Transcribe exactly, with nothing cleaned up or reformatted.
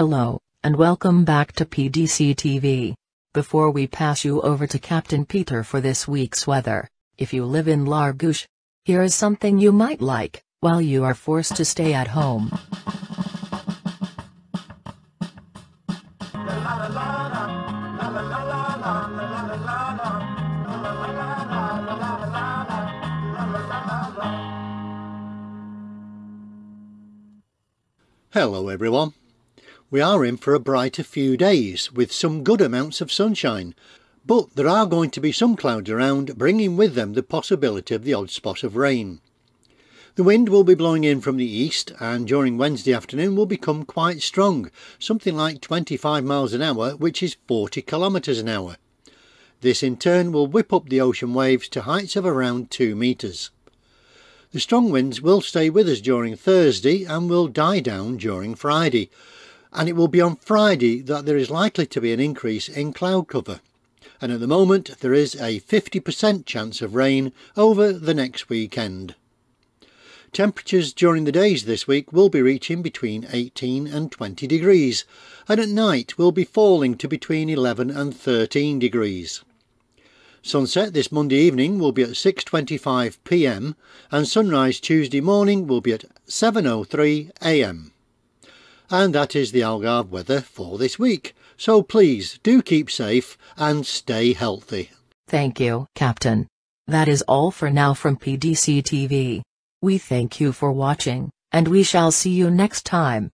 Hello, and welcome back to P D C T V. Before we pass you over to Captain Peter for this week's weather, if you live in Lagos, here is something you might like, while you are forced to stay at home. Hello everyone. We are in for a brighter few days with some good amounts of sunshine, but there are going to be some clouds around, bringing with them the possibility of the odd spot of rain. The wind will be blowing in from the east and during Wednesday afternoon will become quite strong, something like twenty-five miles an hour, which is forty kilometres an hour. This in turn will whip up the ocean waves to heights of around two metres. The strong winds will stay with us during Thursday and will die down during Friday, and it will be on Friday that there is likely to be an increase in cloud cover, and at the moment there is a fifty percent chance of rain over the next weekend. Temperatures during the days this week will be reaching between eighteen and twenty degrees, and at night will be falling to between eleven and thirteen degrees. Sunset this Monday evening will be at six twenty-five p m and sunrise Tuesday morning will be at seven oh three a m And that is the Algarve weather for this week. So please do keep safe and stay healthy. Thank you, Captain. That is all for now from P D C T V. We thank you for watching, and we shall see you next time.